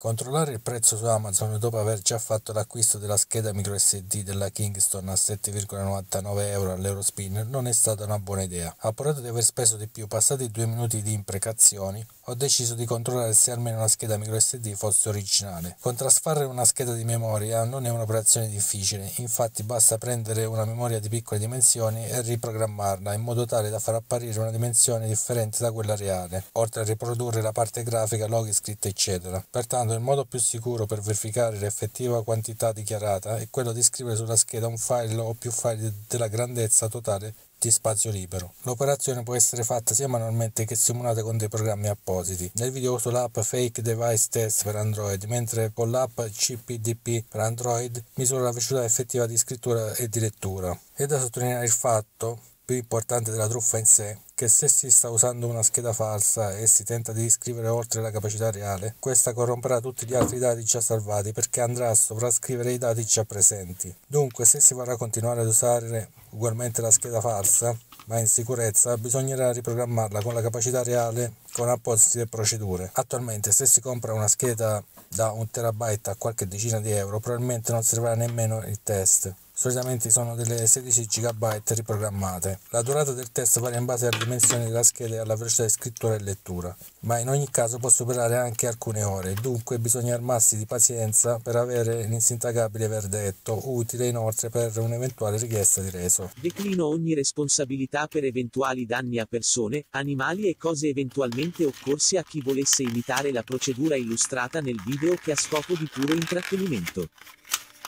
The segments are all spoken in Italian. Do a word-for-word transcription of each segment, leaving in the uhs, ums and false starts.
Controllare il prezzo su Amazon dopo aver già fatto l'acquisto della scheda microSD della Kingston a sette virgola novantanove euro all'Eurospin non è stata una buona idea. Appurato di aver speso di più, passati due minuti di imprecazioni, ho deciso di controllare se almeno la scheda microSD fosse originale. Contrasfare una scheda di memoria non è un'operazione difficile, infatti basta prendere una memoria di piccole dimensioni e riprogrammarla in modo tale da far apparire una dimensione differente da quella reale, oltre a riprodurre la parte grafica, loghi, scritte eccetera. Pertanto il modo più sicuro per verificare l'effettiva quantità dichiarata è quello di scrivere sulla scheda un file o più file della grandezza totale di spazio libero. L'operazione può essere fatta sia manualmente che simulata con dei programmi appositi. Nel video uso l'app Fake Device Test per Android, mentre con l'app C P D T per Android misuro la velocità effettiva di scrittura e di lettura. È da sottolineare il fatto più importante della truffa in sé, che se si sta usando una scheda falsa e si tenta di scrivere oltre la capacità reale, questa corromperà tutti gli altri dati già salvati, perché andrà a sovrascrivere i dati già presenti. Dunque, se si vorrà continuare ad usare ugualmente la scheda falsa, ma in sicurezza, bisognerà riprogrammarla con la capacità reale con apposite procedure. Attualmente, se si compra una scheda da un terabyte a qualche decina di euro, probabilmente non servirà nemmeno il test. Solitamente sono delle sedici giga riprogrammate. La durata del test varia in base alle dimensioni della scheda e alla velocità di scrittura e lettura, ma in ogni caso può superare anche alcune ore, dunque bisogna armarsi di pazienza per avere l'insindacabile verdetto, utile inoltre per un'eventuale richiesta di reso. Declino ogni responsabilità per eventuali danni a persone, animali e cose eventualmente occorse a chi volesse imitare la procedura illustrata nel video, che ha scopo di puro intrattenimento.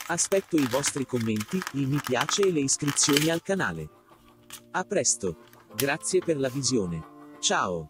Aspetto i vostri commenti, i mi piace e le iscrizioni al canale. A presto. Grazie per la visione. Ciao.